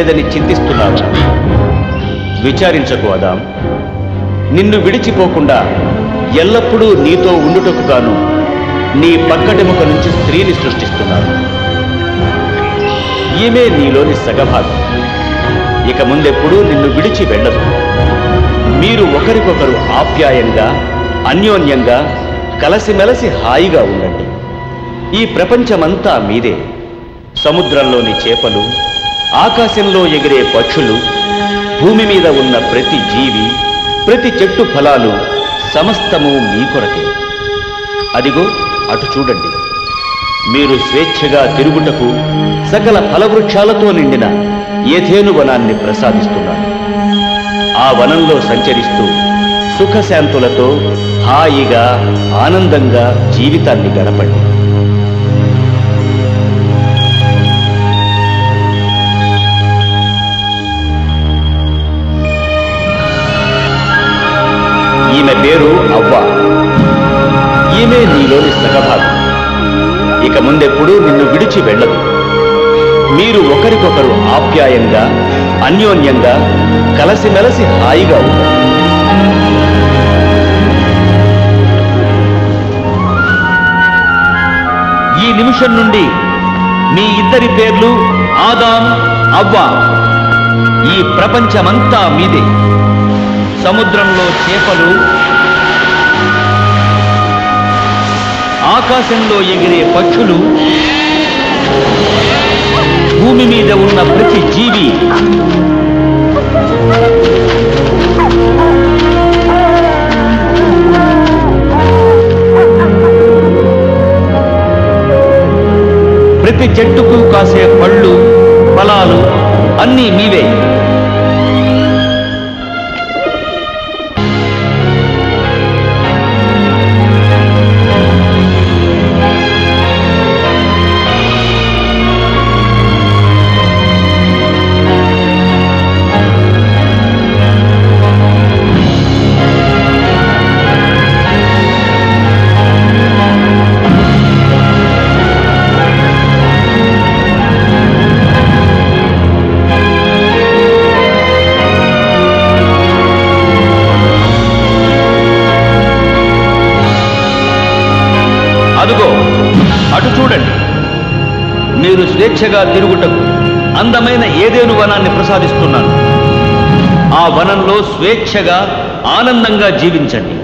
లేదని చింతిస్తున్నావా? విచారించకు ఆదాం, నిన్ను విడిచిపోకుండా ఎల్లప్పుడూ నీతో ఉండుటకు గాను నీ పక్కటెముక నుంచి స్త్రీని సృష్టిస్తున్నాను. ఈమె నీలోని సగభాగం, ఇక ముందెప్పుడూ నిన్ను విడిచి వెళ్ళదు. మీరు ఒకరికొకరు ఆప్యాయంగా, అన్యోన్యంగా, కలసిమెలసి హాయిగా ఉండండి. ఈ ప్రపంచమంతా మీదే. సముద్రంలోని చేపలు, ఆకాశంలో ఎగిరే పక్షులు, భూమి మీద ఉన్న ప్రతి జీవి, ప్రతి చెట్టు ఫలాలు సమస్తము మీ కొరకే. అదిగో అటు చూడండి, మీరు స్వేచ్ఛగా తిరుగుటకు సకల ఫలవృక్షాలతో నిండిన ఏథేను వనాన్ని ప్రసాదిస్తున్నారు. ఆ వనంలో సంచరిస్తూ సుఖశాంతులతో హాయిగా, ఆనందంగా జీవితాన్ని గడపండి. ఈమె పేరు అవ్వా. ఈమె నీలోని సగభాగం, ఇక ముందెప్పుడు నిన్ను విడిచి వెళ్ళదు. మీరు ఒకరికొకరు ఆప్యాయంగా, అన్యోన్యంగా, కలసిమెలసి హాయిగా ఉంటారు. ఈ నిమిషం నుండి మీ ఇద్దరి పేర్లు ఆదాం, అవ్వా. ఈ ప్రపంచమంతా మీదే. సముద్రంలో చేపలు, ఆకాశంలో ఎగిరే పక్షులు, భూమి మీద ఉన్న ప్రతి జీవి, ప్రతి చెట్టుకు కాసే పళ్ళు, ఫలాలు అన్నీ మీవే. మీరు స్వేచ్ఛగా తిరుగుటకు అందమైన ఏదేను వనాన్ని ప్రసాదిస్తున్నాను. ఆ వనంలో స్వేచ్ఛగా, ఆనందంగా జీవించండి.